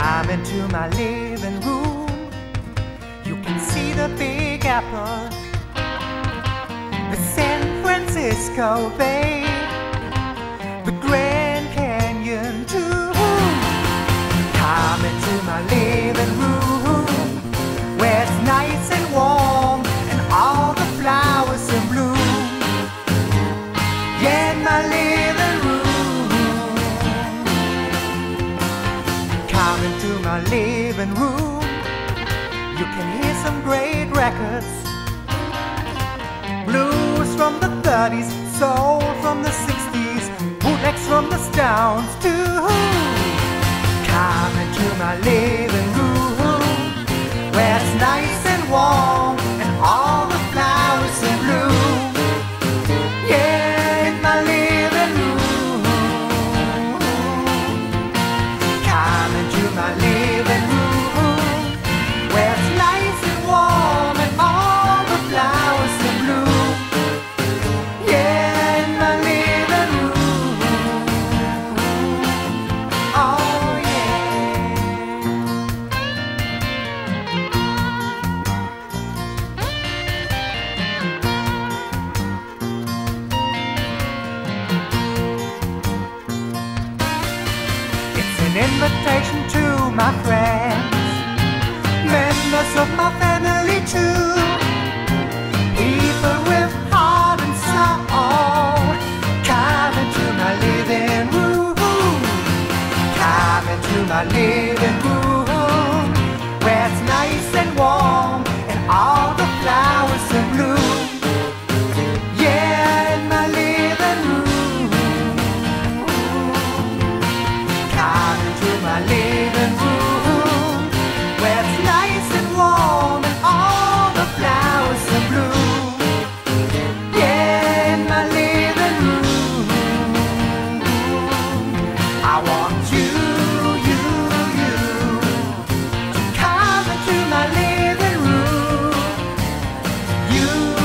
Come into my living room. You can see the Big Apple, the San Francisco Bay, the Grand Canyon too. Come into my living room, where it's nice and warm and all the flowers in bloom. Yeah, my living room. Come into my living room. You can hear some great records, blues from the 30s, soul from the 60s, bootlegs from the Stones too. Come into my living room, where it's nice and warm and all the flowers in bloom. Yeah, in my living room. Come into my living room. An invitation to my friends, members of my family too, people with heart and soul. Come into my living room. Come into my living room, where it's nice and warm and all the flowers in bloom. Yeah, in my living room. Come into my living room, where it's nice and warm and all the flowers in bloom. Yeah, in my living room. I want you to come into my living room. You.